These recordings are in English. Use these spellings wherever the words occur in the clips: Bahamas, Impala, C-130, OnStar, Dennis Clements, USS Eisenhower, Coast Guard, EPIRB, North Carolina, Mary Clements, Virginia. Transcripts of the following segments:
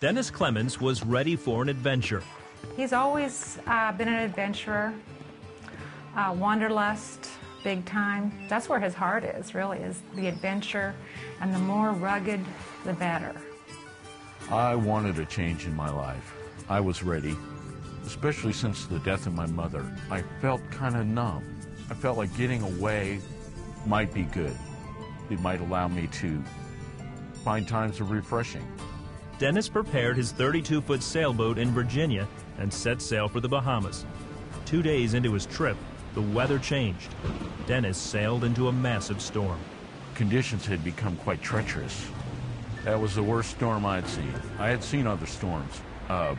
Dennis Clements was ready for an adventure. He's always been an adventurer, wanderlust, big time. That's where his heart is, really, is the adventure, and the more rugged, the better. I wanted a change in my life. I was ready, especially since the death of my mother. I felt kind of numb. I felt like getting away might be good. It might allow me to find times of refreshing. Dennis prepared his 32-foot sailboat in Virginia and set sail for the Bahamas. 2 days into his trip, the weather changed. Dennis sailed into a massive storm. Conditions had become quite treacherous. That was the worst storm I'd seen. I had seen other storms. The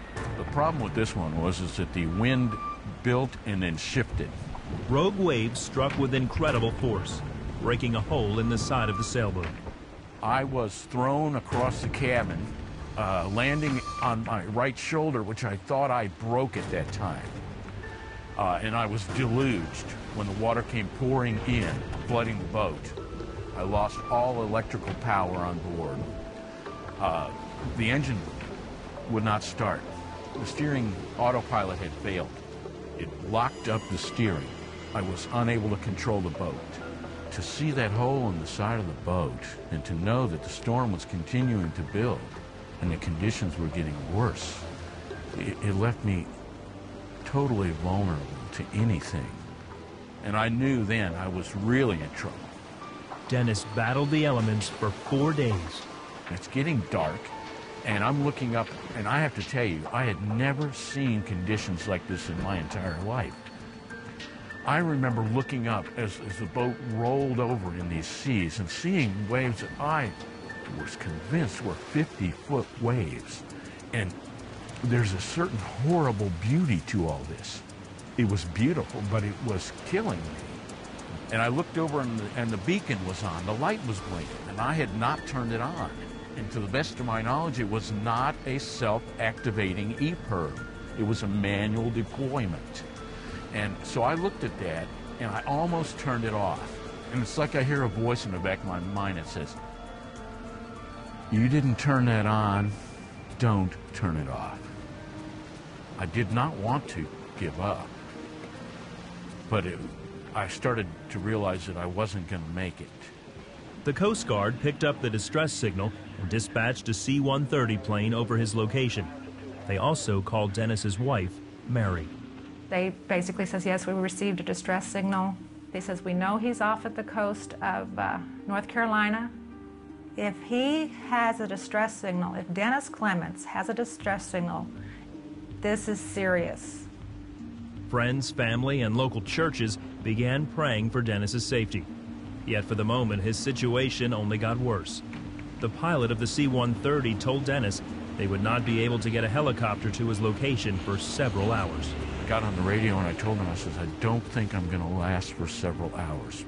problem with this one was that the wind built and then shifted. Rogue waves struck with incredible force, breaking a hole in the side of the sailboat. I was thrown across the cabin, landing on my right shoulder, which I thought I broke at that time. And I was deluged when the water came pouring in, flooding the boat. I lost all electrical power on board. The engine would not start. The steering autopilot had failed. It locked up the steering. I was unable to control the boat. To see that hole in the side of the boat and to know that the storm was continuing to build and the conditions were getting worse, it left me totally vulnerable to anything. And I knew then I was really in trouble. Dennis battled the elements for 4 days. It's getting dark, and I'm looking up, and I have to tell you, I had never seen conditions like this in my entire life. I remember looking up as the boat rolled over in these seas and seeing waves that I was convinced were 50-foot waves. And there's a certain horrible beauty to all this. It was beautiful, but it was killing me. And I looked over, and the beacon was on. The light was blinking, and I had not turned it on. And to the best of my knowledge, it was not a self-activating EPIRB. It was a manual deployment. And so I looked at that, and I almost turned it off. And it's like I hear a voice in the back of my mind that says, "You didn't turn that on. Don't turn it off." I did not want to give up, but I started to realize that I wasn't going to make it. The Coast Guard picked up the distress signal and dispatched a C-130 plane over his location. They also called Dennis's wife, Mary. They basically says, yes, we received a distress signal. They says, we know he's off at the coast of North Carolina. If he has a distress signal, if Dennis Clements has a distress signal, this is serious. Friends, family, and local churches began praying for Dennis's safety. Yet for the moment, his situation only got worse. The pilot of the C-130 told Dennis they would not be able to get a helicopter to his location for several hours. I got on the radio and I told him, I says, I don't think I'm gonna last for several hours.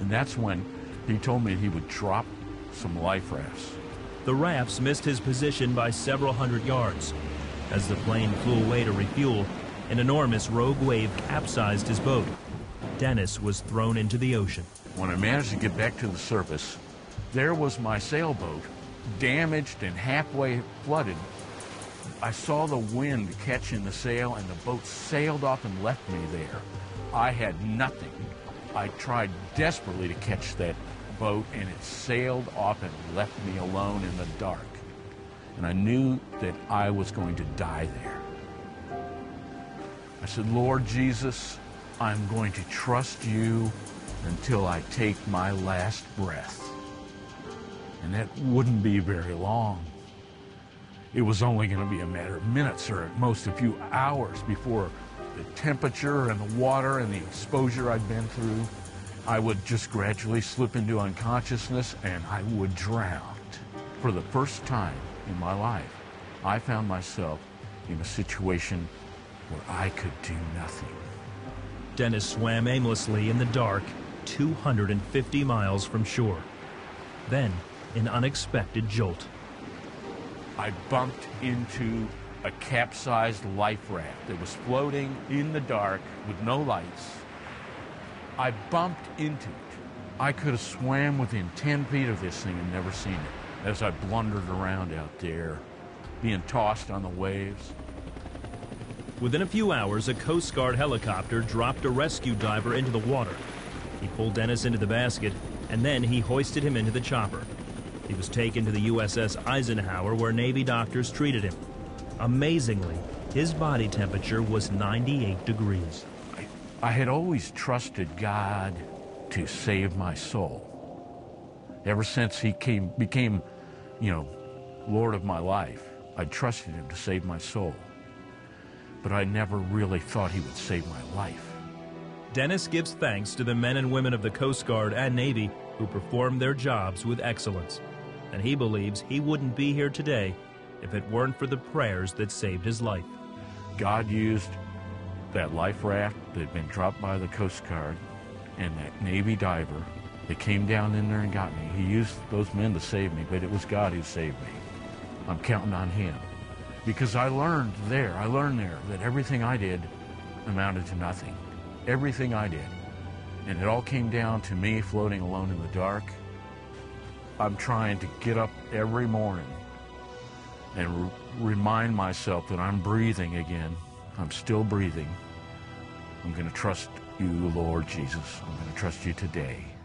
And that's when he told me he would drop some life rafts. The rafts missed his position by several hundred yards. As the plane flew away to refuel, an enormous rogue wave capsized his boat. Dennis was thrown into the ocean. When I managed to get back to the surface, there was my sailboat, damaged and halfway flooded. I saw the wind catch in the sail, and the boat sailed off and left me there. I had nothing. I tried desperately to catch that boat, and it sailed off and left me alone in the dark. And I knew that I was going to die there. I said, Lord Jesus, I'm going to trust you until I take my last breath. And that wouldn't be very long. It was only going to be a matter of minutes or at most a few hours before the temperature and the water and the exposure I'd been through, I would just gradually slip into unconsciousness and I would drown. For the first time in my life, I found myself in a situation where I could do nothing. Dennis swam aimlessly in the dark, 250 miles from shore. Then, an unexpected jolt. I bumped into a capsized life raft that was floating in the dark with no lights. I bumped into it. I could have swam within 10 feet of this thing and never seen it. As I blundered around out there, being tossed on the waves. Within a few hours, a Coast Guard helicopter dropped a rescue diver into the water. He pulled Dennis into the basket, and then he hoisted him into the chopper. He was taken to the USS Eisenhower, where Navy doctors treated him. Amazingly, his body temperature was 98 degrees. I had always trusted God to save my soul. Ever since he became, you know, Lord of my life, I trusted him to save my soul. But I never really thought he would save my life. Dennis gives thanks to the men and women of the Coast Guard and Navy who performed their jobs with excellence. And he believes he wouldn't be here today if it weren't for the prayers that saved his life. God used that life raft that had been dropped by the Coast Guard and that Navy diver that came down in there and got me. He used those men to save me, but it was God who saved me. I'm counting on him. Because I learned there that everything I did amounted to nothing. Everything I did. And it all came down to me floating alone in the dark. I'm trying to get up every morning and remind myself that I'm breathing again. I'm still breathing. I'm going to trust you, Lord Jesus. I'm going to trust you today.